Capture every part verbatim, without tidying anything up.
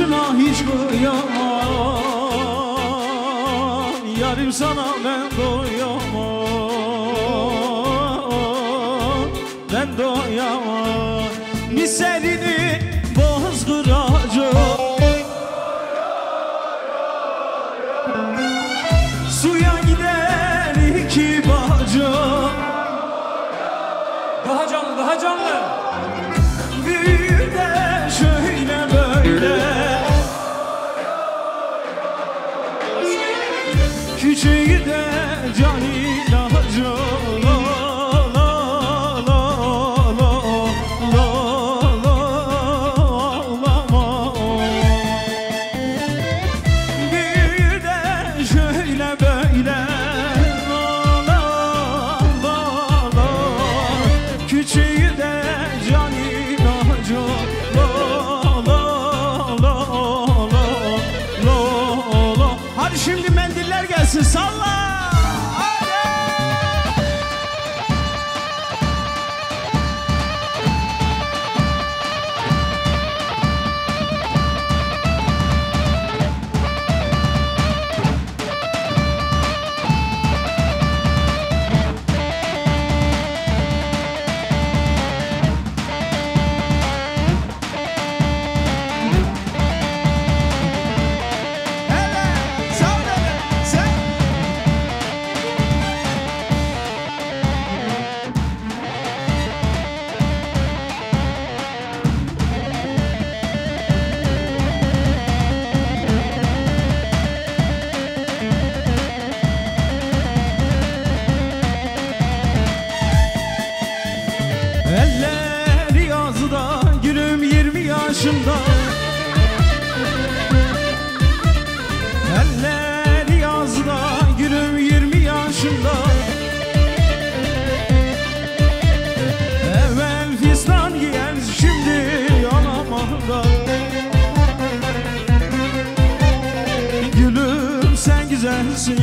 başına hiç kıyamam, yarim sana ben doyamam, ben doyamam. Miselini boz kıracağım, suya gider iki bacım. Daha canlı, daha canlı. Büyür de şöyle böyle, küçüğü de can ilacım.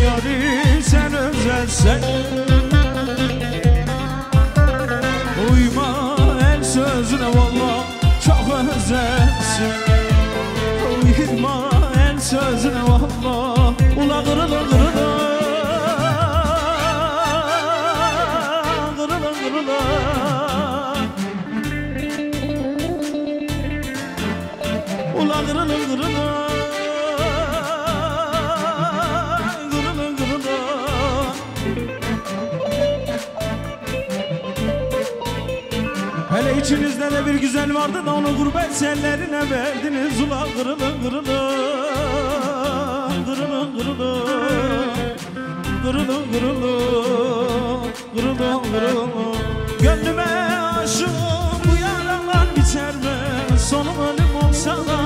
Yarim sen özelsen, uyma el sözüne valla çok özelsin. Uyma el sözüne valla, ula kırılır kırılır kırılır kırılır, ula kırılır kırılır. Hele içinizde de bir güzel vardı da onu gurbet ellerine verdiniz. Ula kırılın kırılın, kırılın kırılın, kırılın kırılın, kırılın kırılın. Gönlüme aşığım, bu yaralar biter mi? Sonum ölüm olsa da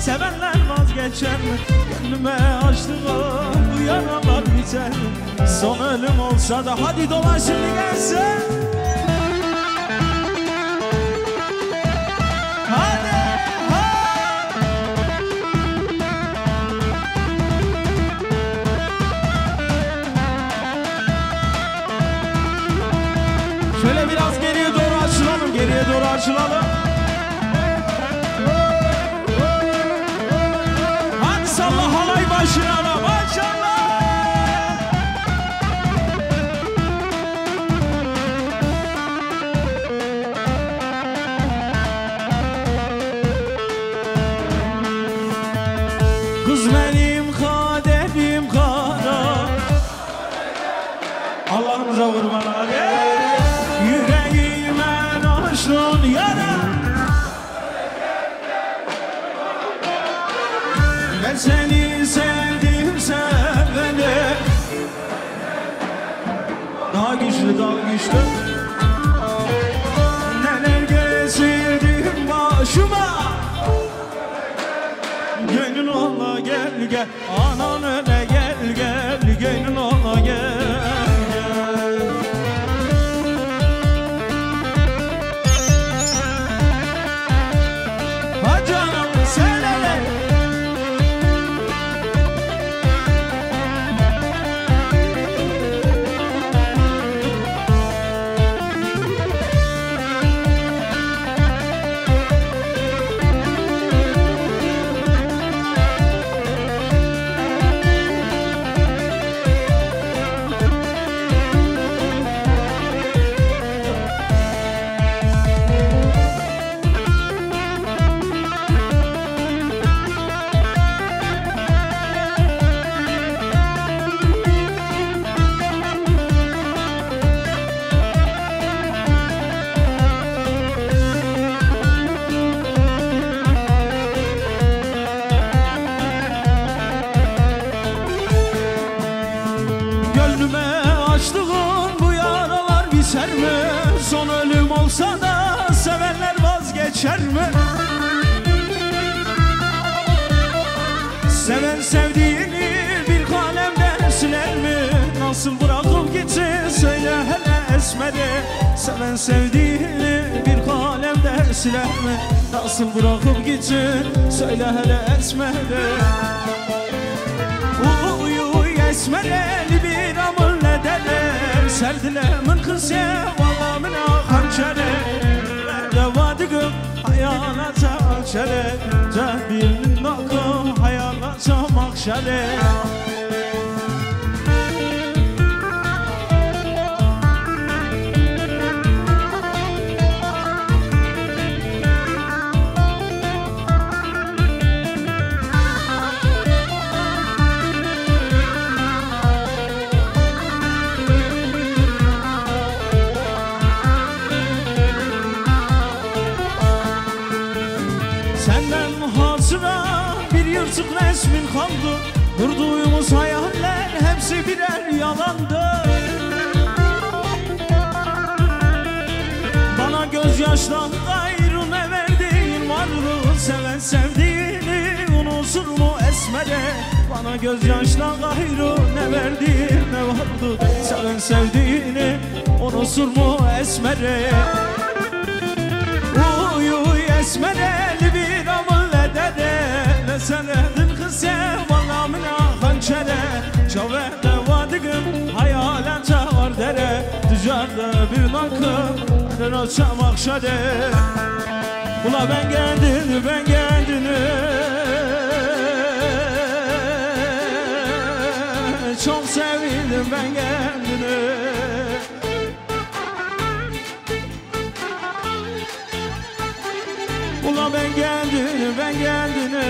sevenler vazgeçer mi? Gönlüme aşığım, bu yaralar biter mi? Son ölüm olsa da. Hadi dolan şimdi gelsin. Geriye doğru açılalım. Hadi salla halay başına ala, maşallah. Kız benim kadehim kara, Allah'ımıza vurma lan. Ben seni sevdim, sen beni. Daha güçlü, daha güçlü. Neler geçirdim başıma. Gönlün ola gel gel, anan öyle gel gel, gönlün ola gel. mı? Seven sevdiğini bir kalemden siler mi? Nasıl bırakıp gitsin söyle hele esmedi. Seven sevdiğini bir kalemden siler mi? Nasıl bırakıp gitsin söyle hele esmedi. Uyu esmereli bir amır ne derim? Serdilemin kız ya valamına hançeri. Devadıgım hayala çakşere, cehbinin bakım hayala çamakşere. Yırtık resmin kaldı, kurduğumuz hayaller hepsi birer yalandı. Bana gözyaştan gayrı ne verdiğin vardı? Seven sevdiğini unutur mu esmede? Bana gözyaştan gayrı ne verdiğin ne vardı? Seven sevdiğini unutur mu esmede? Uyu esmereli bir amılle dede. Senedin kız ya valamına hançere. Çaverde vadigim hayalen çağır dere. Dışarıda bir nakım ben o çamak şade. Ula ben kendini ben kendini çok sevindim ben kendini. Ula ben kendini ben kendini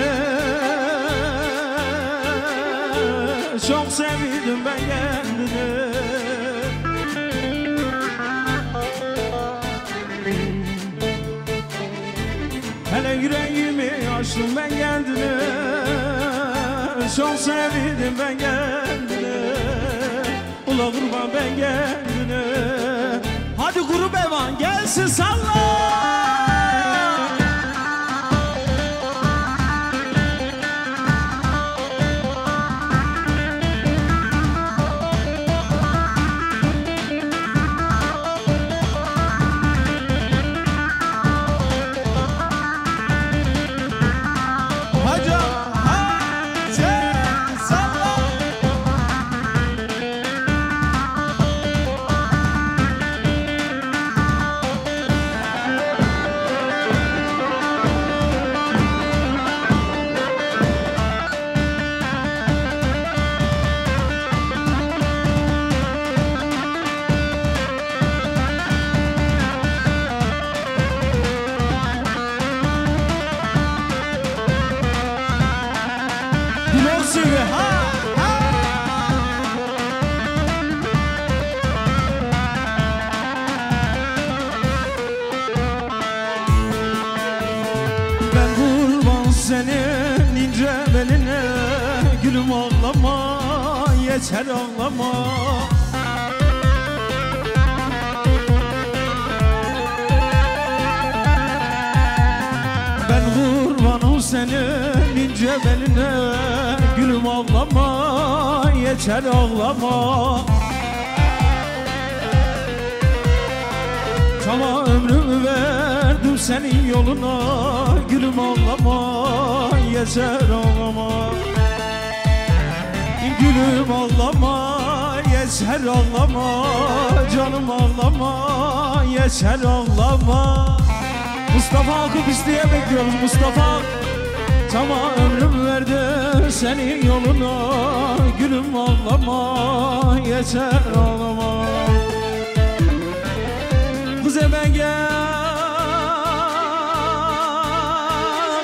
çok sevdim ben kendini. Hele yüreğimi açtım ben kendini. Çok sevdim ben kendini. Ula vurma ben kendini. Hadi Grup Evan gelsin salla. Senin ince beline gülüm ağlama, yeter ağlama. Ben kurbanım senin ince beline gülüm ağlama, yeter ağlama. Ama ömrümü verdim senin yoluna, gülüm ağlama, yeter ağlama. Gülüm ağlama, yeter ağlama, canım ağlama, yeter ağlama. Mustafa Akıp isteye bekliyoruz Mustafa. Tamam ömrümü verdim senin yoluna, gülüm ağlama, yeter ağlama. Ben gel,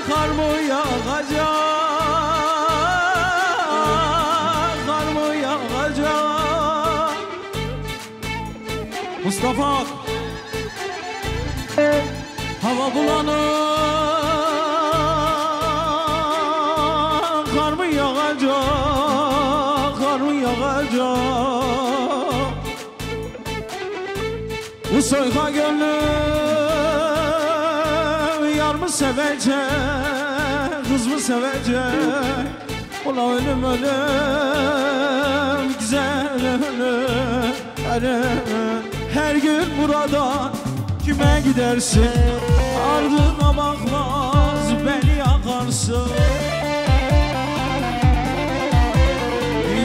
kar mı yağacak, kar mı yağacak. Mustafa, hava bulanır, kar mı yağacak, kar mı yağacak. Bu soyka gönlüm yar mı sevecek, kız mı sevecek? Ola ölüm ölüm, güzel ölüm, ölüm. Her gün buradan kime gidersin? Ardına bakmaz, beni yakarsın.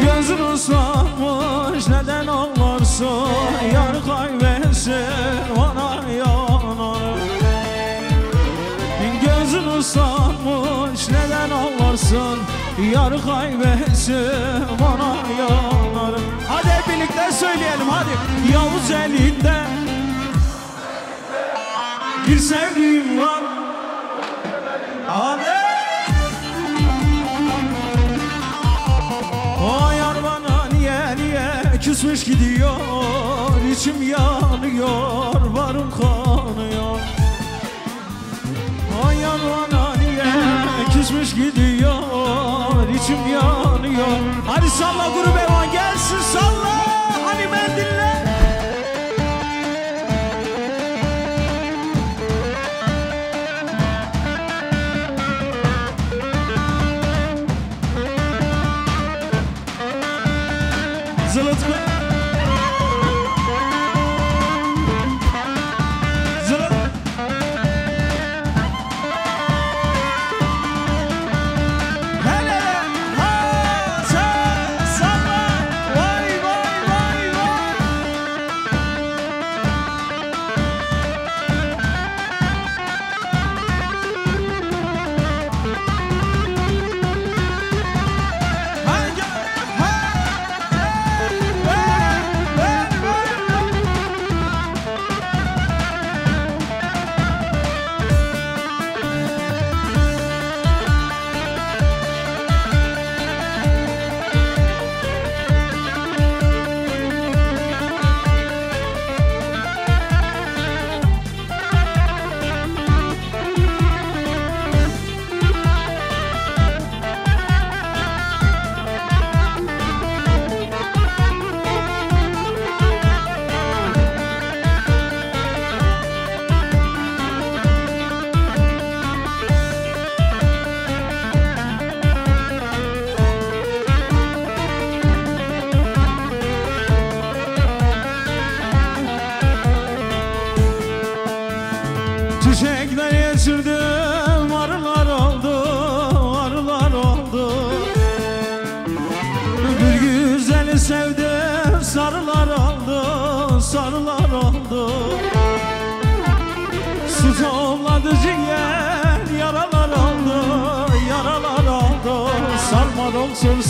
Gözün ıslanmış, neden ağlarsın? Yarı kaybetsin, bana yanar. Gözün ıslanmış, neden ağlarsın? Yarı kaybetsin, bana yanar. Hadi hep birlikte söyleyelim, hadi. Yavuz elinde bir sevdiğim var. Hadi. O yar bana niye niye küsmüş gidiyor? İçim yanıyor, varım kanıyor. O yar bana niye küsmüş gidiyor? İçim yanıyor. Hadi salla Grup Evan gelsin, salla. Hani ben dinle.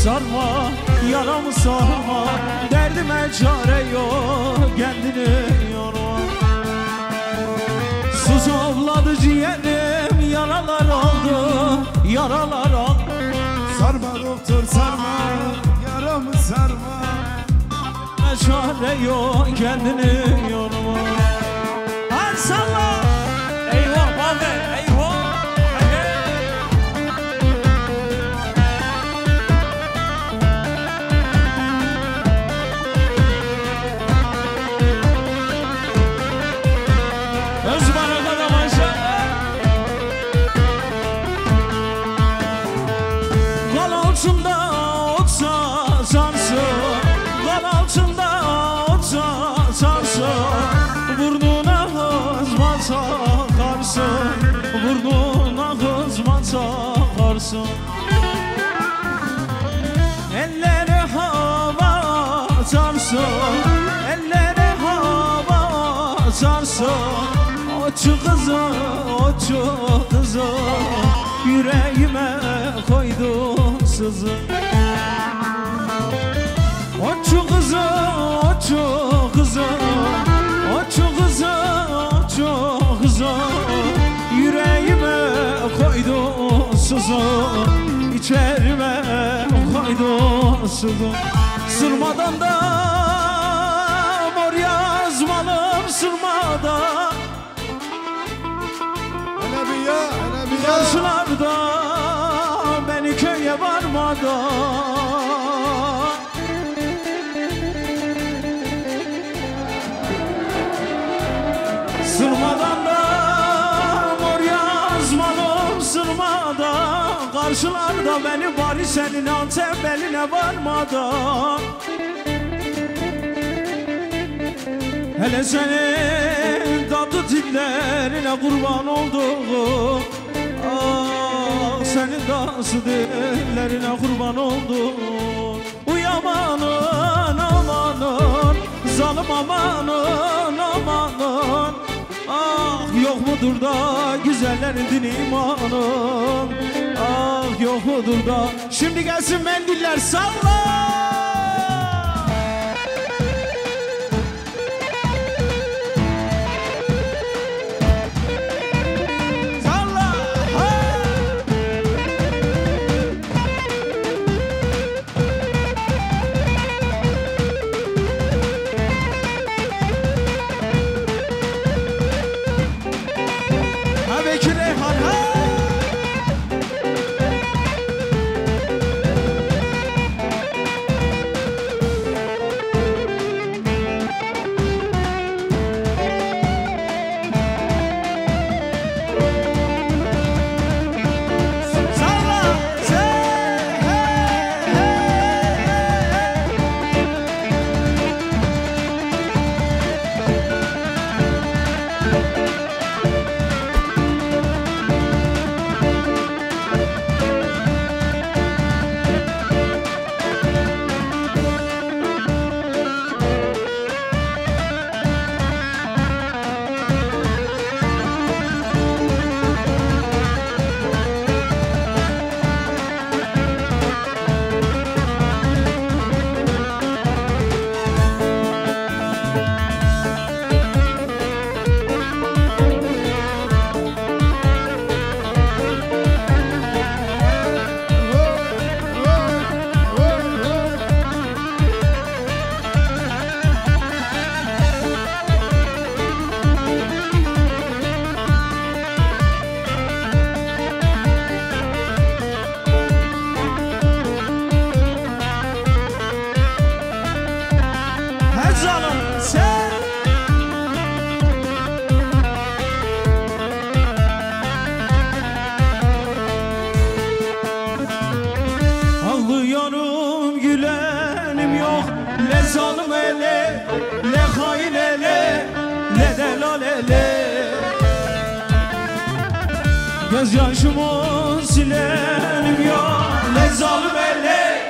Sarma, sarma, yaramı sarma. Derdime çare yok, kendini yorma. Su soğladı ciğerim, yaralar oldu, yaralar oldu. Sarma doktor, sarma, yaramı sarma. Derdime çare yok, kendini yorma. Hadi sarma. Eyvah bana, eyvah. Burnuna kızma çakarsın. Elleri hava açarsın, elleri hava açarsın. Açı kızı, açı kızı, yüreğime koydun sızı. Açı kızı, açı kızı, açı kızı, açı kızı. Yüreğime koydun sızı, içerime koydun sızı. Sırmadan da mor yazmalım, sırmadan. Yaşlarda beni köye varmadan. Sırmadan da mor yazmalım. varmadı, karşılarda beni bari senin Antep eline varmadı. Hele senin tatlı dillerine kurban olduğum, ah senin tatlı dillerine kurban olduğum. Uyamanın amanın, zalim amanın amanın, ah yok mudur da güzellerin din imanın, ah yok mudur da. Şimdi gelsin mendiller salla. Göz yaşımın silenim yok. Ne zalim ele,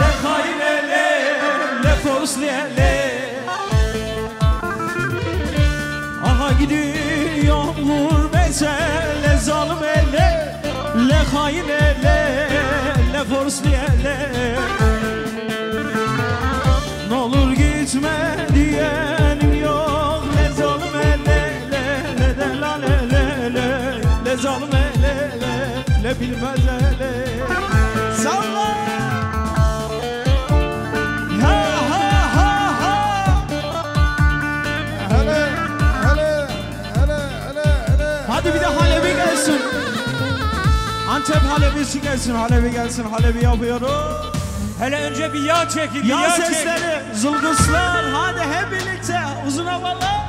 ne hain ele, ne forsli ele. Aha gidiyor gurbete. Ne zalim ele, ne hain ele, ne forsli ele. N'olur gitme diyenim yok. Ne zalim ele, ne delal ele, ne zalim ele. Ne bilmez ele. Salla. Ha ha ha ha. Hele hele hele hele. Hadi bir de Halebi gelsin. Antep Halebisi gelsin. Halebi gelsin. Halebi yapıyoruz. Hele önce bir yağ çekin. Yağ, yağ sesleri. Çekin. Zılgıslar. Hadi hep birlikte. Uzun havalar.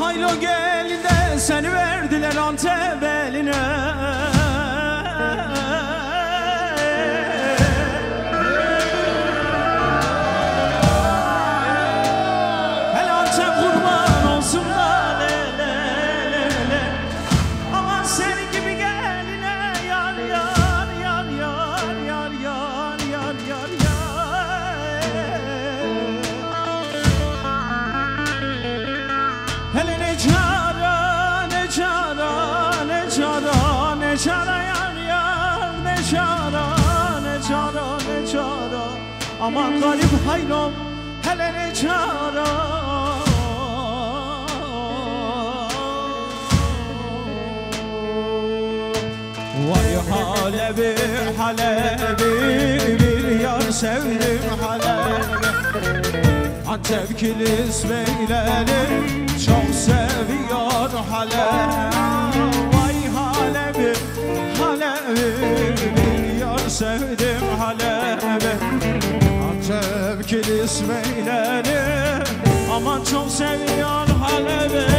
Haylo gelin de seni verdiler Antep eline. Hele Antep kurban olsun da le le le le. Aman senin gibi geline. çara yar yar, ne çara, ne çara, ne çara. Aman garip haylom, hele ne çara. Halebi, Halebi, bir yar sevdim Halebi. Antep kilismeyleri çok seviyor Halebi. Vay Halebi, Halebi, bir yar sevdim Halebi. Antep kilismeyleri aman çok seviyor Halebi.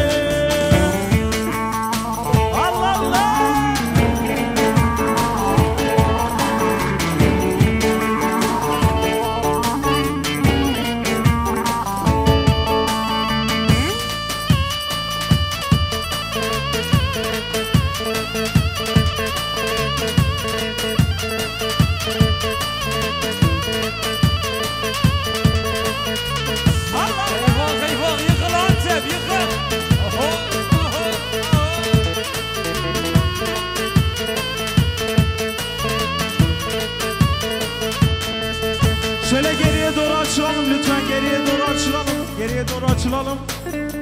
Geriye doğru açılalım.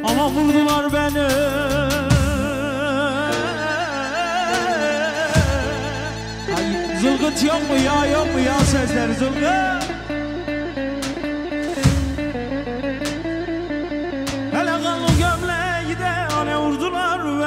Ama vurdular beni. Ay, zılgıt yok mu ya, yok mu ya sesleri zılgıt? Hele kanlı gömleği de hani vurdular beni.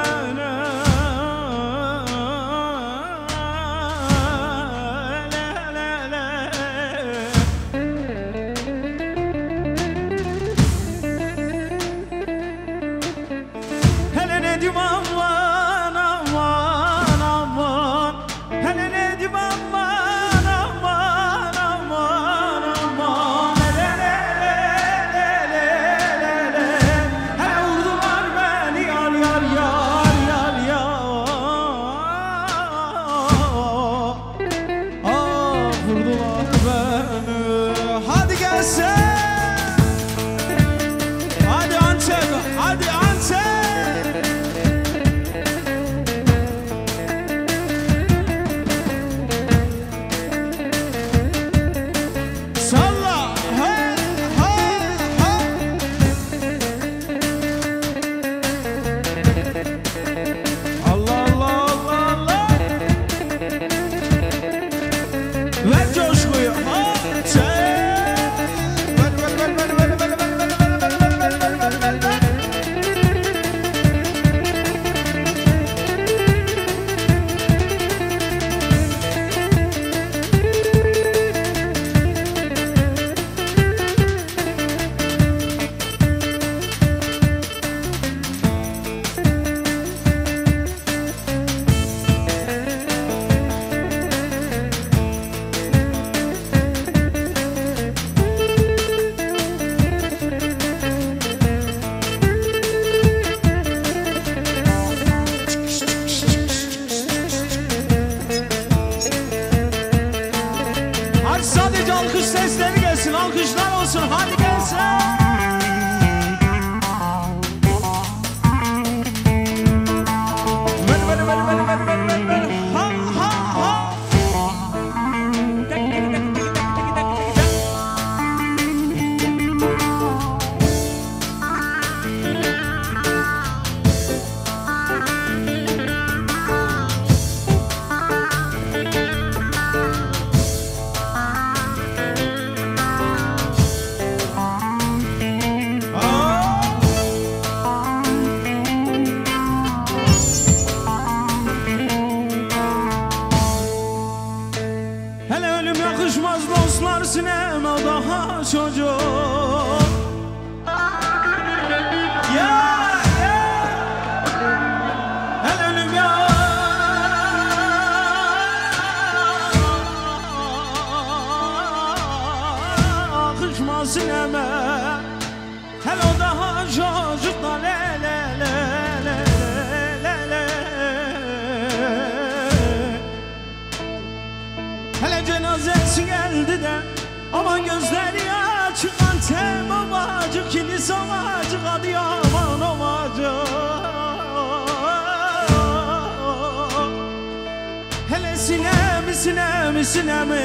Hele sinemi sinemi sinemi,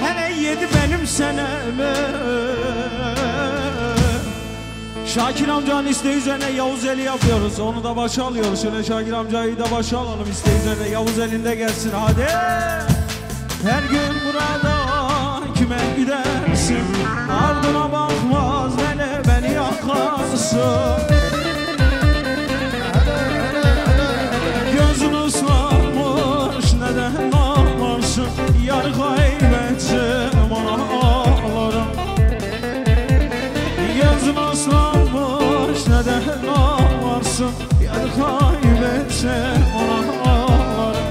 hele yedi benim senemi. Şakir amcanın isteği üzerine Yavuz Eli yapıyoruz, onu da başa alıyoruz. Şöyle Şakir amcayı da başa alalım, isteği üzerine Yavuz Eli'nde gelsin hadi. Her gün burada kime gidersin, ardına bakmaz hele beni yakarsın. Gözün ıslanmış neden ağlarsın, yar kaybettim ona ağlarım. Gözün ıslanmış neden ağlarsın, yar kaybettim ona ağlarım.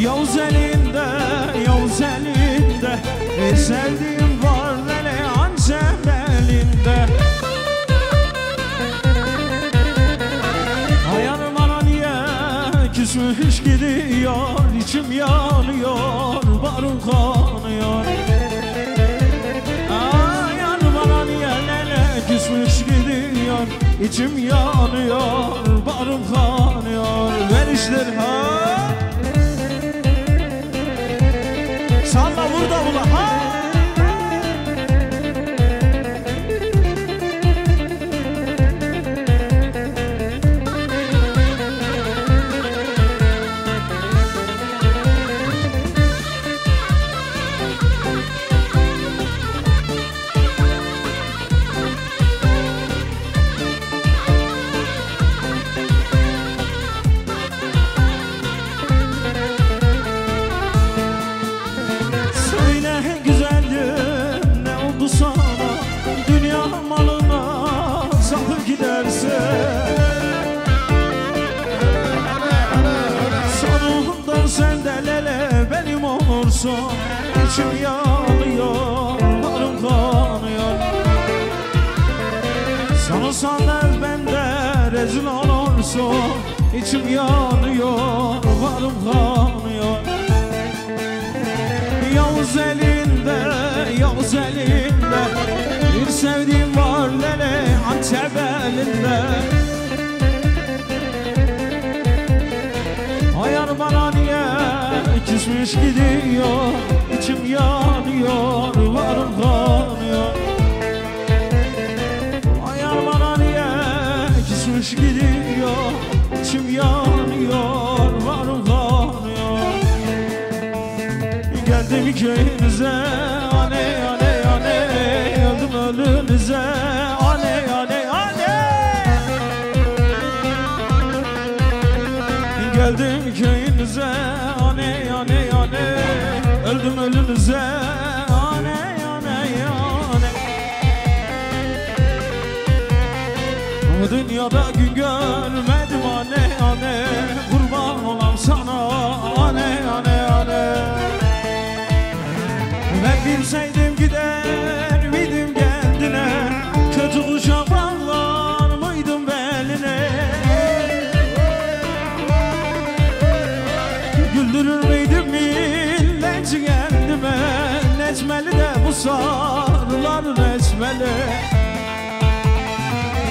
Yavuz elinde, Yavuz elinde, ne sevdiğim var nele ancak elinde. Küsmüş gidiyor, içim yanıyor, barım kanıyor. Ay yanmadan yerlere küsmüş gidiyor, içim yanıyor, barım kanıyor. Ver işleri ha, salla vur davula ha. İçim yanıyor, barım kanıyor. Sanırsan ev bende rezil olursun, içim yanıyor, barım kanıyor. Yavuz elinde, Yavuz elinde, bir sevdiğim var lele Antep elinde. Ayar bana niye küsmüş gidiyor, içim yanıyor, varım kanıyor. Ayar bana niye küsmüş gidiyor, içim yanıyor, varım kanıyor. Geldim köyünüze, aney aney aney, geldim ölünüze, aney aney aney. Geldim köyünüze, aney aney aney, öldüm ölünüze, aney aney aney. Bu dünyada gün görmedim aney aney, kurban olam sana aney aney aney. Ben bilseydim gider miydim kendine, kötü kuşa bağlar mıydım beline? Güldürür müydüm millet kendime, necmeli de bu sarılar necmeli.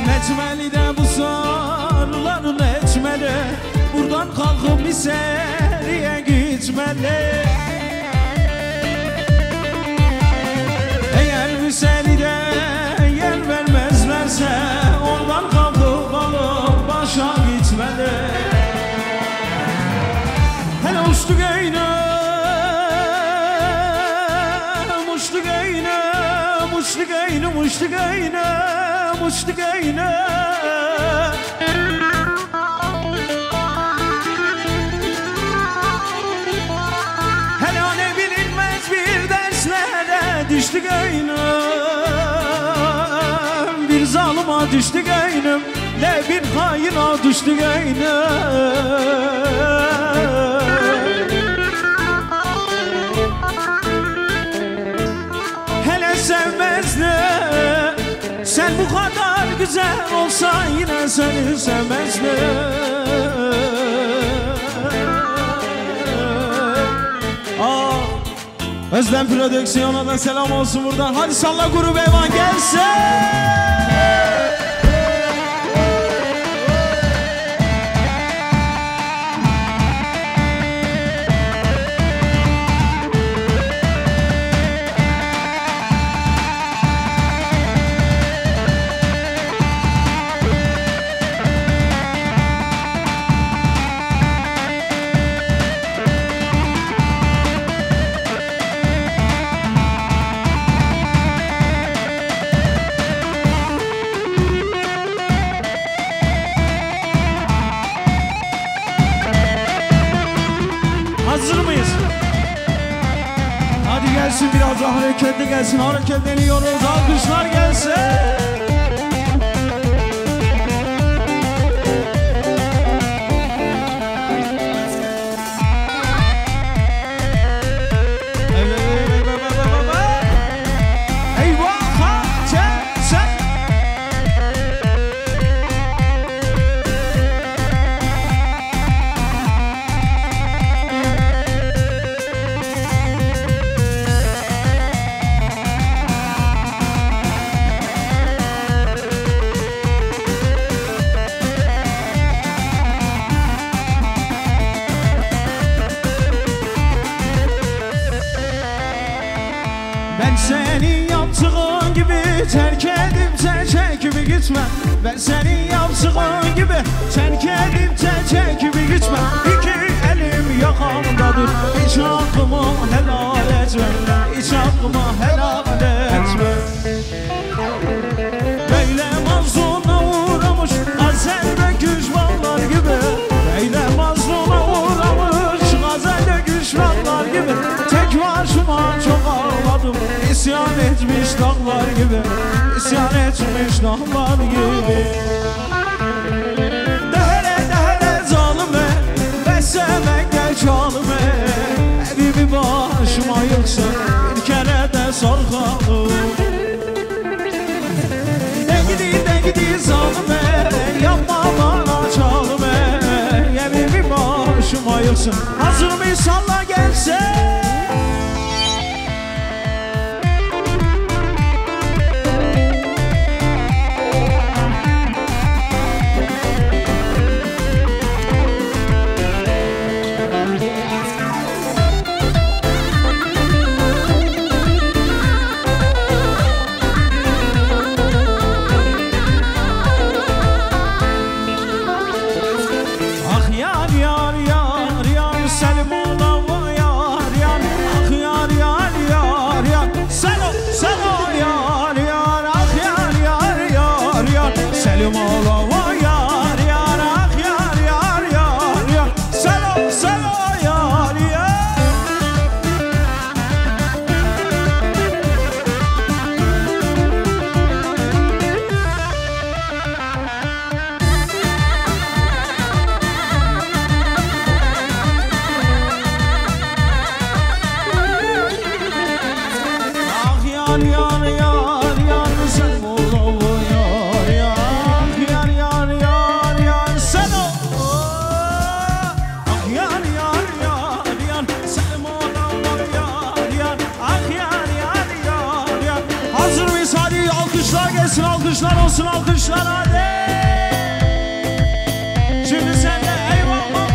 Necmeli de bu sarılar necmeli, buradan kalkıp bir seriye gitmeli. Eğer bir seride yer vermezlerse, oradan kalkıp alıp başa gitmeli. Uçtu gönlüm, uçtu gönlüm, uçtu gönlüm, uçtu gönlüm, uçtu gönlüm. Hala ne bilinmez bir derslere düştü gönlüm, bir zalıma düştü gönlüm, ne bir hayına düştü gönlüm. Sevmezdim, sen bu kadar güzel olsan yine seni sevmezdim. Aa, Özlem Prodüksiyon'a da selam olsun buradan. Hadi salla Grup Evan gelsin. Hazır mıyız? Hadi gelsin, biraz daha hareketli gelsin. Hareketleniyoruz, alkışlar gelsin. Senin yaptığın gibi terk edip sen çekip gitme. Ben senin yaptığın gibi terk edip sen çekip gitme. İki elim yakamdadır, hiç hakkımı helal etme, hiç hakkımı helal etme. Böyle mazluma uğramış gazelde güçmanlar gibi, böyle mazluma uğramış gazelde güçmanlar gibi. Tek başıma çok ağladım, İsyan etmiş dağlar gibi, isyan etmiş dağlar gibi. Dehere dehere zalime, beslemekte çalime. Evimi başıma yıksın, bir kere de sarkalım. De gidi de gidi zalime, yapma bana çalime. Evimi başıma yıksın, hazır mı salla gelsin. Alkışlar olsun, alkışlar hadi. Şimdi sen de eyvallah.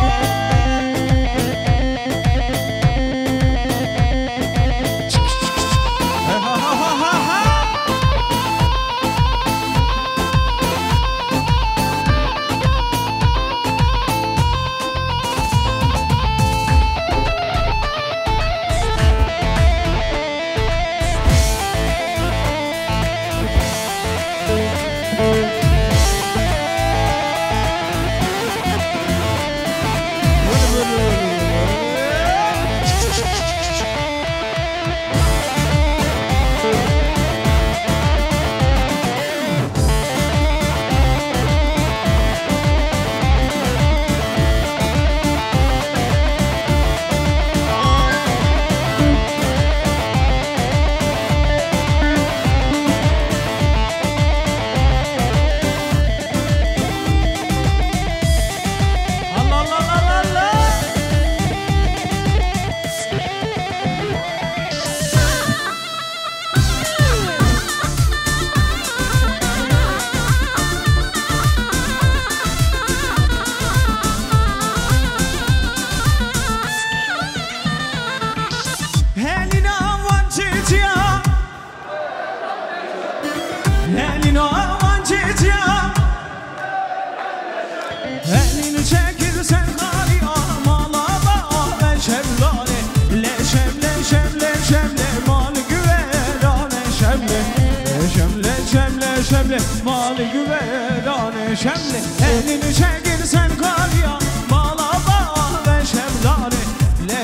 Şemle malı güverane şemle, elini çekirsen kar ya mala bağ ve şemlane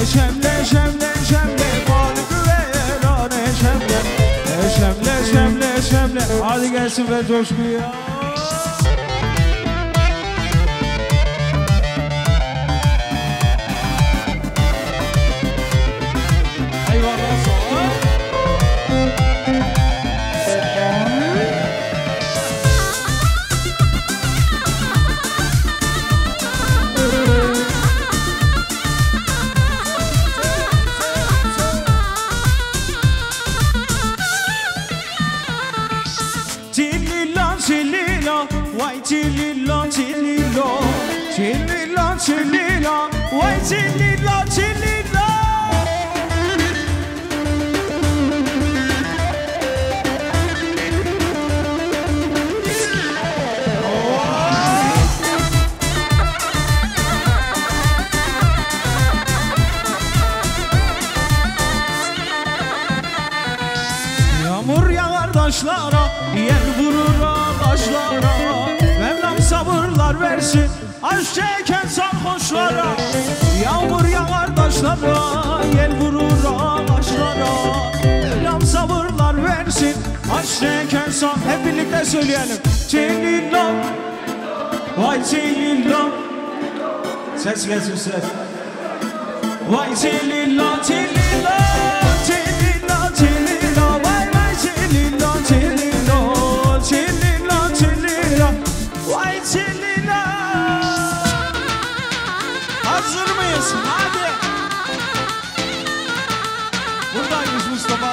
leş. hadi gelsin ver coşkuyu. Söyleyelim. Celillam, vay celillam. Ses gelsin ses. Vay celillam, celillam, celillam, celillam. Vay vay celillam, celillam, celillam, celillam. Vay celillam. Hazır mıyız? Hadi. Buradaymış Mustafa.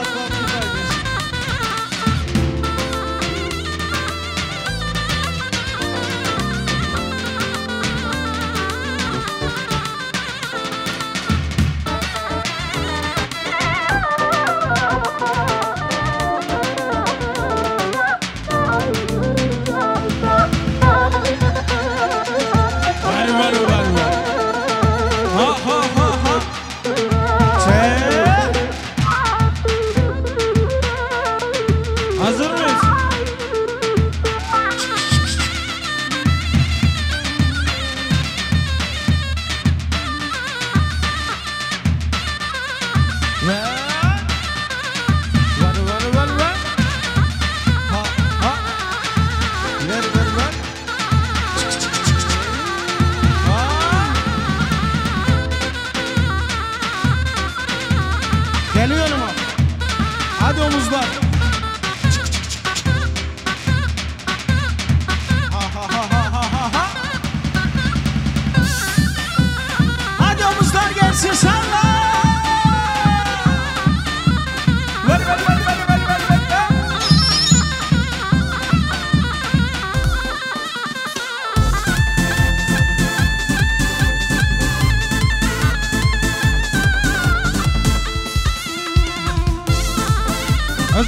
Tık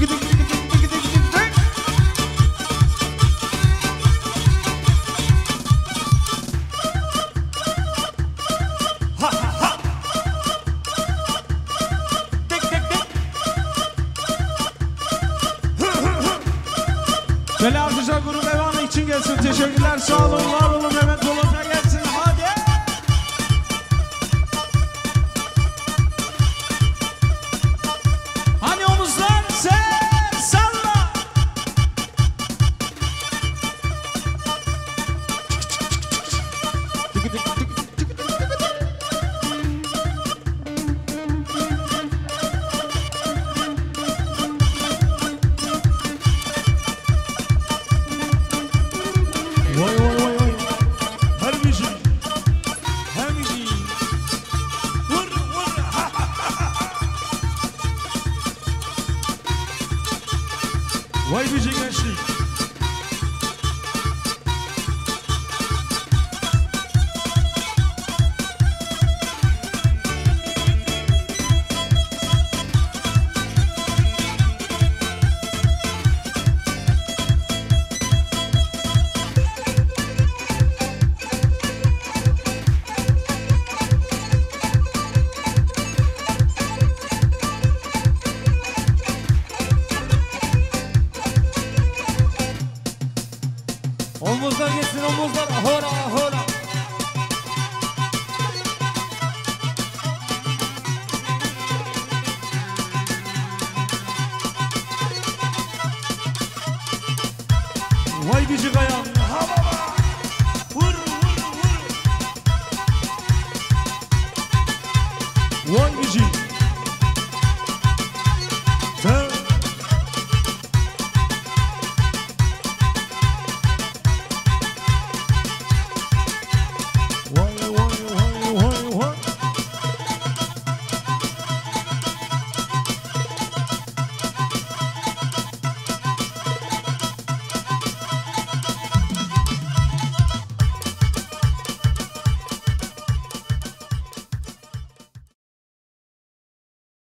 tık tık tık tık tık Böyle artışlar Grup Evan için gelsin. Teşekkürler, sağ olun, var olun. Mehmet Dolunca gelsin, hadi. Hani omuzlar sen salla. Tık tık tık. Vay bici gençlik. Omuzlar geçsin, omuzlar hola hola. Vay bici kayan. Ha baba. Vur vur vur. Vay bici.